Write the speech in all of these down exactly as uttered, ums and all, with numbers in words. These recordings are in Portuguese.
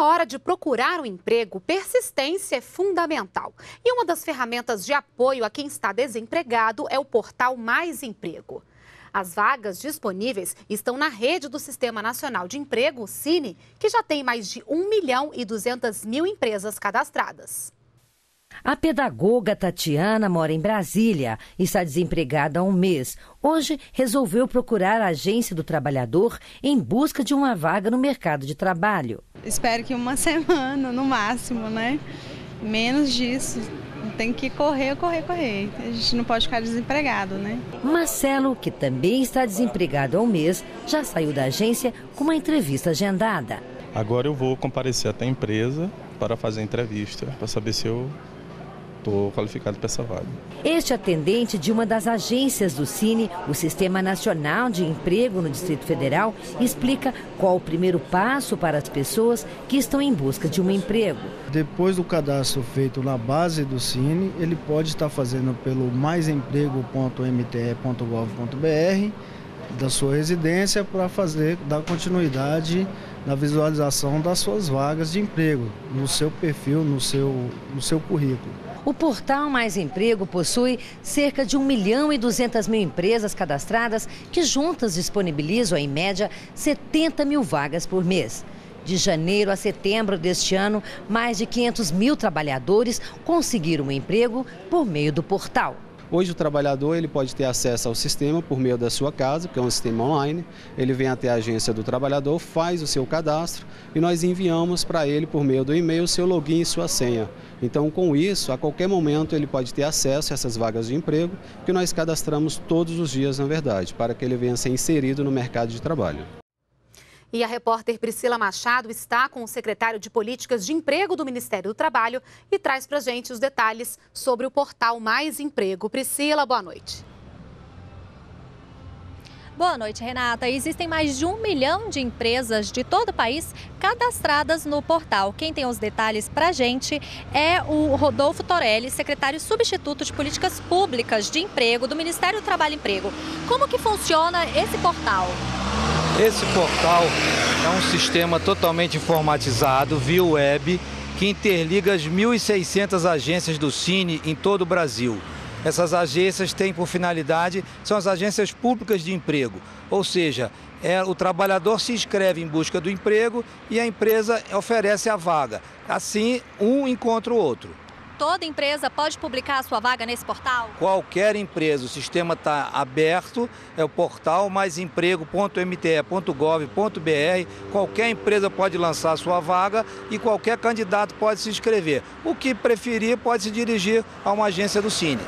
Na hora de procurar um emprego, persistência é fundamental. E uma das ferramentas de apoio a quem está desempregado é o Portal Mais Emprego. As vagas disponíveis estão na rede do Sistema Nacional de Emprego, Sine, que já tem mais de um milhão e duzentas mil empresas cadastradas. A pedagoga Tatiana mora em Brasília e está desempregada há um mês. Hoje, resolveu procurar a agência do trabalhador em busca de uma vaga no mercado de trabalho. Espero que uma semana, no máximo, né? Menos disso. Tem que correr, correr, correr. A gente não pode ficar desempregado, né? Marcelo, que também está desempregado há um mês, já saiu da agência com uma entrevista agendada. Agora eu vou comparecer até a empresa para fazer a entrevista, para saber se eu... estou qualificado para essa vaga. Este atendente de uma das agências do Sine, o Sistema Nacional de Emprego no Distrito Federal, explica qual o primeiro passo para as pessoas que estão em busca de um emprego. Depois do cadastro feito na base do Sine, ele pode estar fazendo pelo mais emprego ponto m t ponto gov ponto b r da sua residência para fazer, dar continuidade na visualização das suas vagas de emprego, no seu perfil, no seu, no seu currículo. O Portal Mais Emprego possui cerca de um milhão e duzentas mil empresas cadastradas que juntas disponibilizam, em média, setenta mil vagas por mês. De janeiro a setembro deste ano, mais de quinhentos mil trabalhadores conseguiram um emprego por meio do portal. Hoje o trabalhador ele pode ter acesso ao sistema por meio da sua casa, porque é um sistema online. Ele vem até a agência do trabalhador, faz o seu cadastro e nós enviamos para ele por meio do e-mail seu login e sua senha. Então com isso, a qualquer momento ele pode ter acesso a essas vagas de emprego que nós cadastramos todos os dias, na verdade, para que ele venha a ser inserido no mercado de trabalho. E a repórter Priscila Machado está com o secretário de Políticas de Emprego do Ministério do Trabalho e traz para a gente os detalhes sobre o Portal Mais Emprego. Priscila, boa noite. Boa noite, Renata. Existem mais de um milhão de empresas de todo o país cadastradas no portal. Quem tem os detalhes para a gente é o Rodolfo Torelli, secretário substituto de Políticas Públicas de Emprego do Ministério do Trabalho e Emprego. Como que funciona esse portal? Esse portal é um sistema totalmente informatizado, via web, que interliga as mil e seiscentas agências do Sine em todo o Brasil. Essas agências têm por finalidade, são as agências públicas de emprego, ou seja, é, o trabalhador se inscreve em busca do emprego e a empresa oferece a vaga. Assim, um encontra o outro. Toda empresa pode publicar a sua vaga nesse portal? Qualquer empresa, o sistema está aberto, é o portal mais emprego ponto m t ponto gov ponto b r. Qualquer empresa pode lançar a sua vaga e qualquer candidato pode se inscrever. O que preferir pode se dirigir a uma agência do Sine.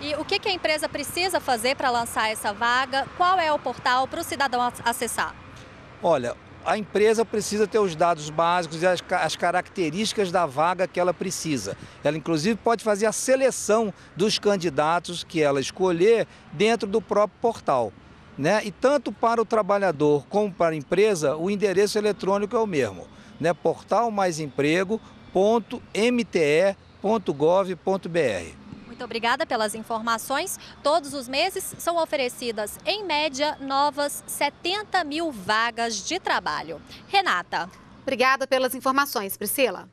E o que a empresa precisa fazer para lançar essa vaga? Qual é o portal para o cidadão acessar? Olha, a empresa precisa ter os dados básicos e as, as características da vaga que ela precisa. Ela, inclusive, pode fazer a seleção dos candidatos que ela escolher dentro do próprio portal, né? E tanto para o trabalhador como para a empresa, o endereço eletrônico é o mesmo, né? portal mais emprego ponto m t e ponto gov ponto b r. Muito obrigada pelas informações. Todos os meses são oferecidas, em média, novas setenta mil vagas de trabalho. Renata. Obrigada pelas informações, Priscila.